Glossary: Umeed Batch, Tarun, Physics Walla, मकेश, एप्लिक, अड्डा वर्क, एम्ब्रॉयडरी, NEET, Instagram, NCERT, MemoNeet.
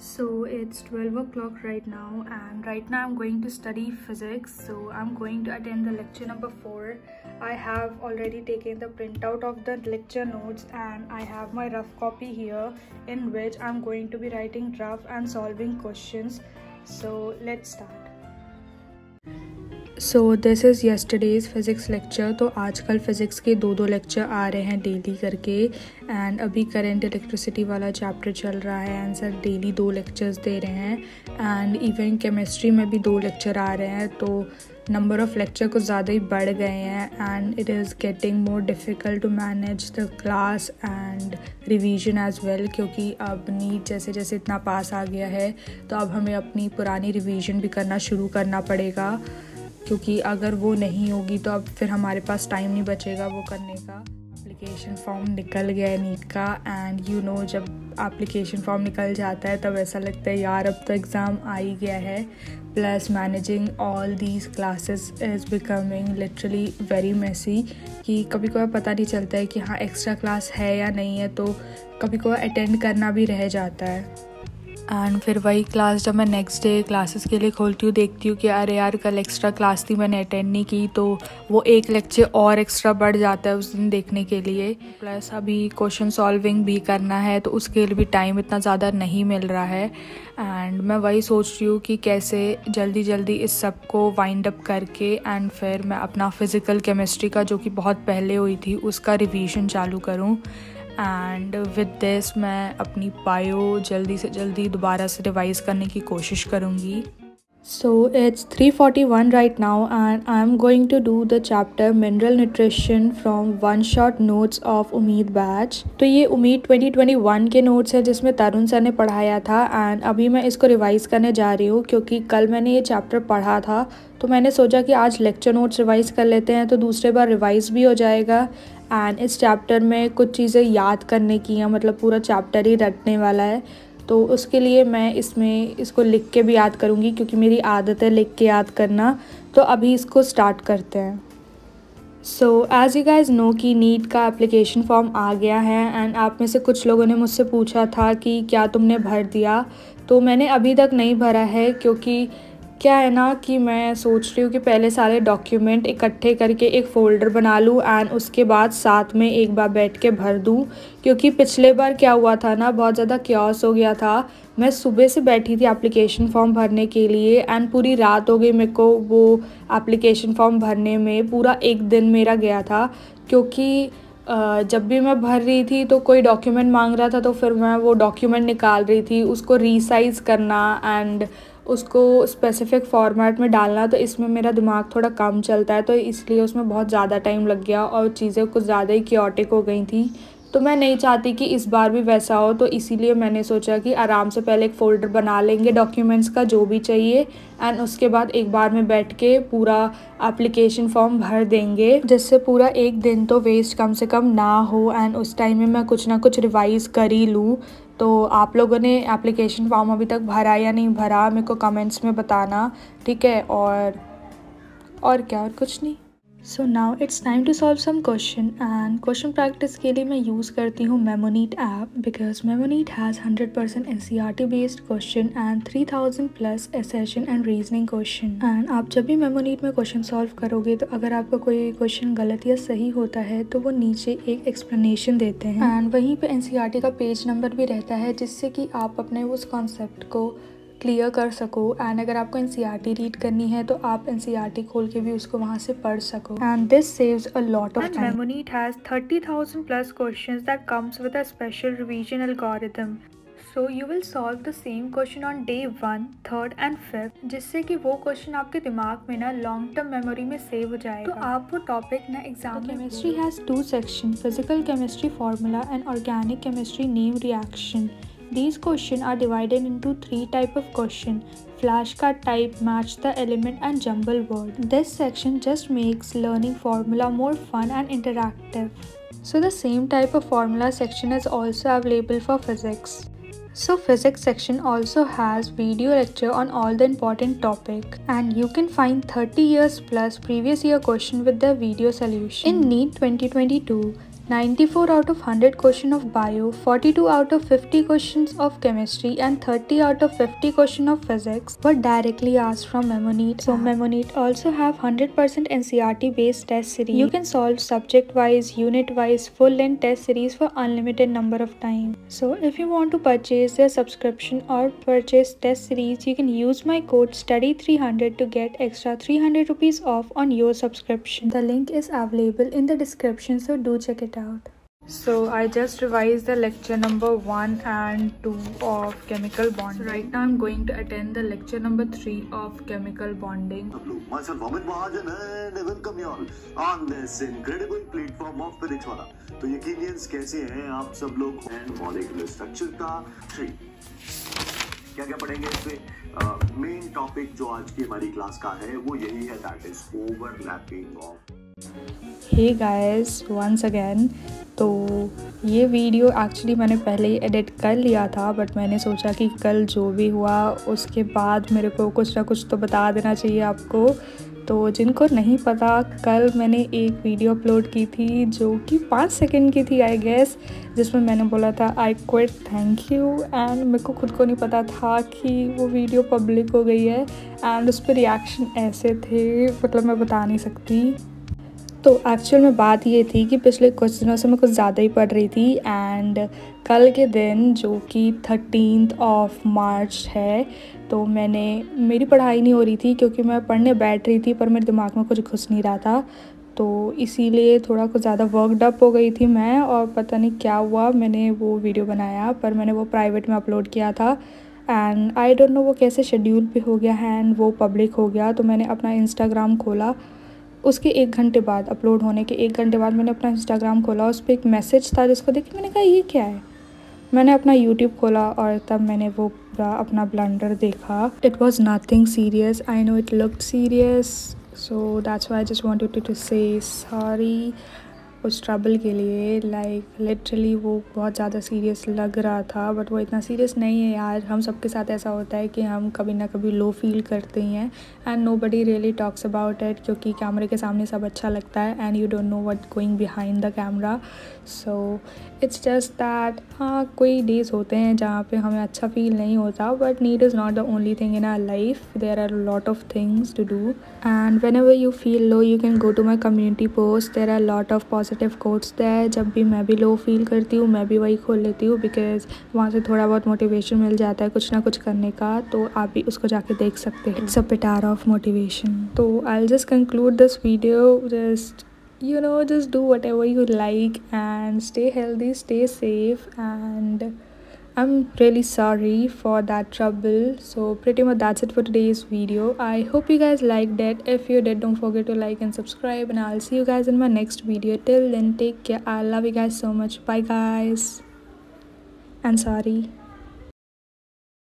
So it's 12 o'clock right now, and right now I'm going to study physics. So I'm going to attend the lecture number 4. I have already taken the printout of the lecture notes, and I have my rough copy here in which I'm going to be writing rough and solving questions. So let's start. So this is yesterday's physics lecture. तो आजकल physics के दो lecture आ रहे हैं daily करके, and अभी current electricity वाला chapter चल रहा है एंड सर डेली 2 लेक्चर्स दे रहे हैं, एंड इवन केमिस्ट्री में भी 2 लेक्चर आ रहे हैं। तो नंबर ऑफ़ लेक्चर कुछ ज़्यादा ही बढ़ गए हैं, and it is getting more difficult to manage the class and revision as well, क्योंकि अब नीट जैसे जैसे इतना पास आ गया है तो अब हमें अपनी पुरानी रिवीजन भी करना शुरू करना पड़ेगा, क्योंकि अगर वो नहीं होगी तो अब फिर हमारे पास टाइम नहीं बचेगा वो करने का। एप्लीकेशन फॉर्म निकल गया है नीट का, एंड यू नो जब एप्लीकेशन फॉर्म निकल जाता है तब ऐसा लगता है यार अब तो एग्ज़ाम आ ही गया है। Plus managing all these classes is becoming literally very messy, कि कभी कभार पता नहीं चलता है कि हाँ एक्स्ट्रा क्लास है या नहीं है, तो कभी कभार अटेंड करना भी रह जाता है। एंड फिर वही क्लास जब मैं नेक्स्ट डे क्लासेस के लिए खोलती हूँ, देखती हूँ कि अरे यार कल एक्स्ट्रा क्लास थी मैंने अटेंड नहीं की, तो वो एक लेक्चर और एक्स्ट्रा बढ़ जाता है उस दिन देखने के लिए। प्लस अभी क्वेश्चन सॉल्विंग भी करना है, तो उसके लिए भी टाइम इतना ज़्यादा नहीं मिल रहा है। एंड मैं वही सोच रही हूँ कि कैसे जल्दी जल्दी इस सब को वाइंड अप करके एंड फिर मैं अपना फ़िज़िकल केमिस्ट्री का, जो कि बहुत पहले हुई थी, उसका रिवीजन चालू करूँ। एंड विद दिस मैं अपनी बायो जल्दी से जल्दी दोबारा से रिवाइज़ करने की कोशिश करूँगी। So it's 3:41 right now, and I am going to do the chapter mineral nutrition from one shot notes of Umeed batch. तो ये उमीद 2021 के नोट्स हैं जिसमें तरुण सर ने पढ़ाया था, एंड अभी मैं इसको रिवाइज़ करने जा रही हूँ क्योंकि कल मैंने ये चैप्टर पढ़ा था, तो मैंने सोचा कि आज लेक्चर नोट्स रिवाइज़ कर लेते हैं तो दूसरे बार रिवाइज़ भी हो जाएगा। एंड इस चैप्टर में कुछ चीज़ें याद करने की हैं, मतलब पूरा चैप्टर ही रटने वाला है, तो उसके लिए मैं इसको लिख के भी याद करूँगी क्योंकि मेरी आदत है लिख के याद करना। तो अभी इसको स्टार्ट करते हैं। So as you guys know कि नीट का एप्लीकेशन फॉर्म आ गया है, एंड आप में से कुछ लोगों ने मुझसे पूछा था कि क्या तुमने भर दिया, तो मैंने अभी तक नहीं भरा है क्योंकि क्या है ना कि मैं सोच रही हूँ कि पहले सारे डॉक्यूमेंट इकट्ठे करके एक फ़ोल्डर बना लूँ एंड उसके बाद साथ में एक बार बैठ के भर दूँ, क्योंकि पिछले बार क्या हुआ था ना, बहुत ज़्यादा क्योस हो गया था। मैं सुबह से बैठी थी एप्लीकेशन फॉर्म भरने के लिए एंड पूरी रात हो गई मेरे को वो एप्लीकेशन फॉर्म भरने में, पूरा एक दिन मेरा गया था, क्योंकि जब भी मैं भर रही थी तो कोई डॉक्यूमेंट मांग रहा था, तो फिर मैं वो डॉक्यूमेंट निकाल रही थी, उसको रीसाइज़ करना एंड उसको स्पेसिफ़िक फॉर्मेट में डालना, तो इसमें मेरा दिमाग थोड़ा कम चलता है, तो इसलिए उसमें बहुत ज़्यादा टाइम लग गया और चीज़ें कुछ ज़्यादा ही क्योटिक हो गई थी। तो मैं नहीं चाहती कि इस बार भी वैसा हो, तो इसीलिए मैंने सोचा कि आराम से पहले एक फ़ोल्डर बना लेंगे डॉक्यूमेंट्स का जो भी चाहिए, एंड उसके बाद एक बार में बैठ के पूरा एप्लीकेशन फॉर्म भर देंगे, जिससे पूरा एक दिन तो वेस्ट कम से कम ना हो एंड उस टाइम में मैं कुछ ना कुछ रिवाइज़ कर ही लूँ। तो आप लोगों ने एप्लीकेशन फॉर्म अभी तक भरा या नहीं भरा मेरे को कमेंट्स में बताना, ठीक है। और क्या, और कुछ नहीं। So now it's time to solve some question, and question practice के लिए मैं यूज़ करती हूँ Memoneet app, because Memoneet has 100% NCERT based question and 3000+ assertion and reasoning question. And आप जब भी मेमोनीट में क्वेश्चन सॉल्व करोगे तो अगर आपका कोई क्वेश्चन गलत या सही होता है तो वो नीचे एक एक्सप्लेनेशन देते हैं, एंड वहीं पर NCERT का पेज नंबर भी रहता है, जिससे कि आप अपने उस कॉन्सेप्ट को क्लियर कर सको। एंड अगर आपको NCERT रीड करनी है तो आप NCERT खोल के भी उसको वहाँ से पढ़ सको, and this saves a lot of time. Memoneet has 30,000+ questions that comes with a special revision algorithm, so you will solve the same question on day 1, 3rd and 5th, जिससे कि वो क्वेश्चन आपके दिमाग में ना लॉन्ग टर्म मेमोरी में save हो जाएगा, तो आप वो टॉपिक ना एग्जाम में। Chemistry has 2 section, physical chemistry formula and organic chemistry name reaction. These questions are divided into 3 type of question: flashcard type, match the element, and jumble word. This section just makes learning formula more fun and interactive. So the same type of formula section is also available for physics. So physics section also has video lecture on all the important topic, and you can find 30 years+ previous year question with the video solution. In NEET 2022. 94 out of 100 question of bio, 42 out of 50 questions of chemistry and 30 out of 50 question of physics were directly asked from MemoNeet. So MemoNeet also have 100% NCERT based test series. You can solve subject wise, unit wise, full length test series for unlimited number of time. So if you want to purchase their subscription or purchase test series, you can use my code STUDY300 to get extra 300 rupees off on your subscription. The link is available in the description, so do check it out. So I just revised the lecture number 1 and 2 of chemical bonding. So right now I'm going to attend the lecture number 3 of chemical bonding. Hello, myself Umeed Batch and welcome you all on this incredible platform of Physics Walla. तो ये कीनियंस कैसे हैं आप सब लोग? Molecular structure का 3 क्या-क्या पढ़ेंगे इसमें? मेन टॉपिक जो आज की हमारी क्लास का है वो यही है, that is overlapping of. Hey guys, once again, तो ये वीडियो एक्चुअली मैंने पहले ही एडिट कर लिया था, बट मैंने सोचा कि कल जो भी हुआ उसके बाद मेरे को कुछ ना कुछ तो बता देना चाहिए आपको। तो जिनको नहीं पता, कल मैंने एक वीडियो अपलोड की थी जो कि 5 सेकंड की थी आई गेस, जिसमें मैंने बोला था I quit thank you, and मेरे को खुद को नहीं पता था कि वो वीडियो पब्लिक हो गई है एंड उस पर रिएक्शन ऐसे थे, मतलब मैं बता नहीं सकती। तो एक्चुअल में बात ये थी कि पिछले कुछ दिनों से मैं कुछ ज़्यादा ही पढ़ रही थी, एंड कल के दिन जो कि 13 मार्च है, तो मेरी पढ़ाई नहीं हो रही थी क्योंकि मैं पढ़ने बैठ रही थी पर मेरे दिमाग में कुछ घुस नहीं रहा था, तो इसीलिए थोड़ा कुछ ज़्यादा वर्कड अप हो गई थी मैं। और पता नहीं क्या हुआ, मैंने वो वीडियो बनाया पर मैंने वो प्राइवेट में अपलोड किया था, एंड आई डोंट नो वो कैसे शेड्यूल पर हो गया एंड वो पब्लिक हो गया। तो मैंने अपना इंस्टाग्राम खोला, उसके 1 घंटे बाद, अपलोड होने के 1 घंटे बाद मैंने अपना इंस्टाग्राम खोला, उस पर एक मैसेज था जिसको देख के मैंने कहा ये क्या है। मैंने अपना यूट्यूब खोला और तब मैंने वो पूरा अपना ब्लंडर देखा। It was nothing serious, I know it looked serious, so that's why I just wanted to say sorry उस ट्रबल के लिए। लाइक लिटरली वो बहुत ज़्यादा सीरियस लग रहा था बट वो इतना सीरियस नहीं है यार। हम सबके साथ ऐसा होता है कि हम कभी ना कभी लो फील करते ही हैं, and nobody really talks about it, क्योंकि कैमरे के सामने सब अच्छा लगता है and you don't know what going behind the camera. So it's just that, हाँ कोई डेज होते हैं जहाँ पे हमें अच्छा फील नहीं होता, but need is not the only thing in our life, there are lot of things to do. And whenever you feel low you can go to my community post, there are lot of positive quotes that. जब भी मैं भी low feel करती हूँ मैं भी वही खोल लेती हूँ, बिकॉज वहाँ से थोड़ा बहुत मोटिवेशन मिल जाता है कुछ ना कुछ करने का, तो आप भी उसको जाके देख सकते हैं। इट्स अ पिटार ऑफ मोटिवेशन। तो I will just conclude this video, just you know just do whatever you like and stay healthy, stay safe, and I'm really sorry for that trouble. So pretty much that's it for today's video. I hope you guys liked it. If you did, don't forget to like and subscribe, and I'll see you guys in my next video. Till then, take care. I love you guys so much. Bye guys. And sorry.